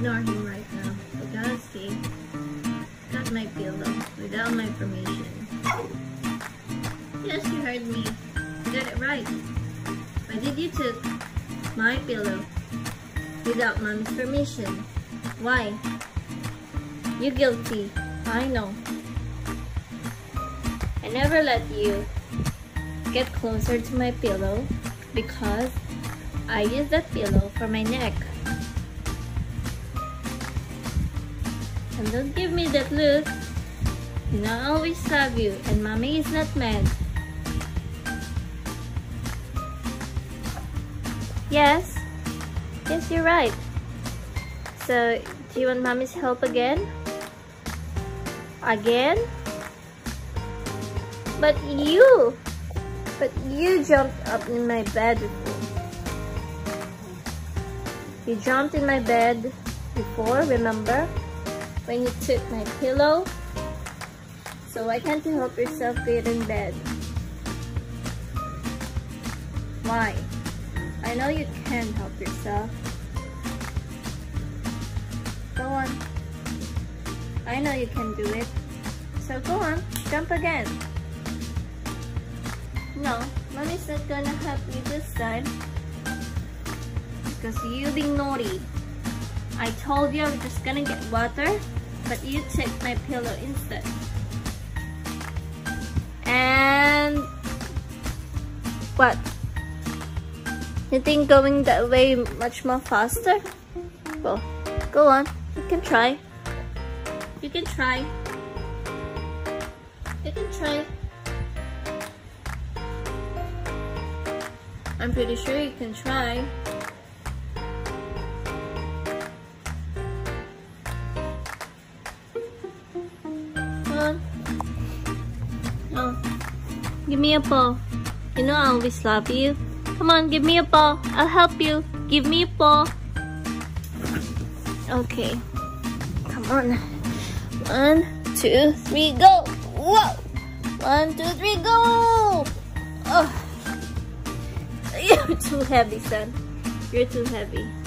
ignore him right now. We gotta see. Got my pillow without my permission. Yes, you heard me. You got it right. Why did you took my pillow without mommy's permission? Why? You guilty. I know. I never let you get closer to my pillow because I use that pillow for my neck. And don't give me that look. You know I always love you and mommy is not mad. Yes. Yes, you're right. So, do you want mommy's help again? Again? But you jumped up in my bed before. You jumped in my bed before, remember? When you took my pillow. So why can't you help yourself get in bed? Why? I know you can help yourself. Go on. I know you can do it. So go on, jump again. No, mommy's not gonna help you this time. Because you being naughty. I told you I'm just gonna get water, but you took my pillow instead. And what? You think going that way much more faster? Well, go on. You can try. You can try. You can try. I'm pretty sure you can try. Come on. No. Give me a paw. You know I always love you. Come on, give me a paw. I'll help you. Give me a paw. Okay. Come on. 1, 2, 3, go! Whoa! 1, 2, 3, go! Oh. You're too heavy, son. You're too heavy.